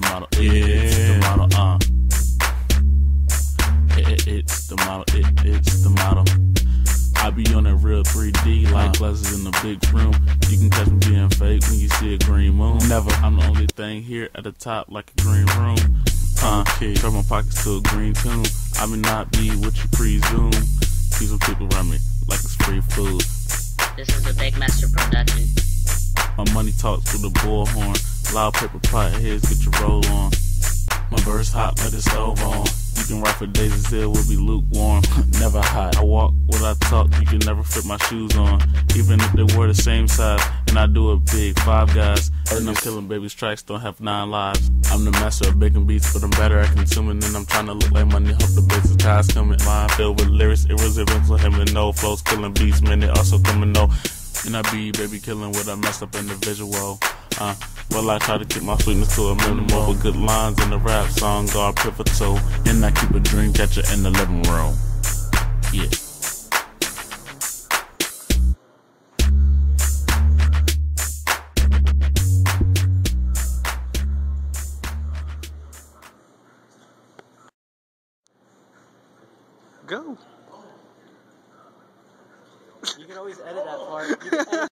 the model, it's the model, it's the model, it's the model. I be on that real 3D like glasses in the big room. You can catch me being fake when you see a green moon. Never, I'm the only thing here at the top like a green room. Turn my pockets to a green tune. I may not be what you presume. Keep some people around me like it's free food. This is a Big Master production. My money talks through the bullhorn. Loud paper pot heads, get your roll on. My bird's hot, but it's stove on. You can ride for days and still will be lukewarm. Never hot. I walk what I talk, you can never fit my shoes on. Even if they were the same size, and I do it big, Five Guys. And I'm killing babies, tracks don't have 9 lives. I'm the master of baking beats, but I'm better at consuming. And I'm trying to look like money, hope the bass and ties coming. Mine filled with lyrics, irresistible, him and no flows, killing beats, man, they also coming no. And I be baby killing what I messed up in the visual. Well, I try to keep my sweetness to a minimal, but good lines in the rap song are pivotal. And I keep a dream catcher in the living room. Yeah. Go. You can always edit that part.